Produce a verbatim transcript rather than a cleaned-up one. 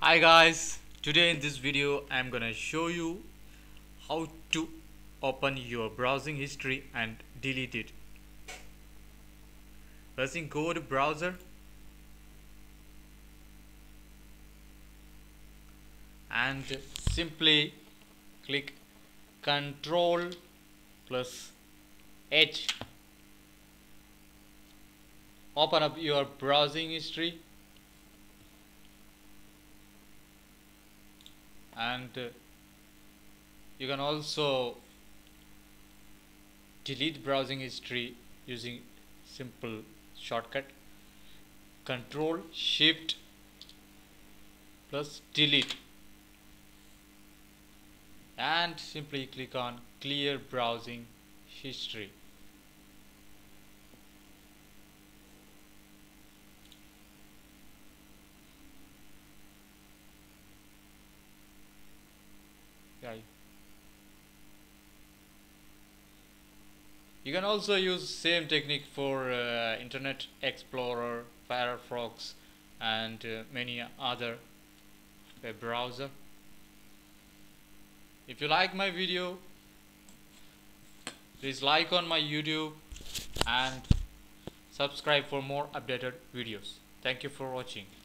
Hi guys, today in this video I'm gonna show you how to open your browsing history and delete it. First thing, go to browser and simply click Control plus H. Open up your browsing history and you can also delete browsing history using simple shortcut Control Shift plus delete, and simply click on Clear Browsing History. You can also use same technique for uh, Internet Explorer, Firefox and uh, many other web browser. If you like my video, please like on my YouTube and subscribe for more updated videos. Thank you for watching.